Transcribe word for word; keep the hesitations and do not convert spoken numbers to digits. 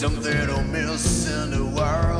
something I'm missing in the world.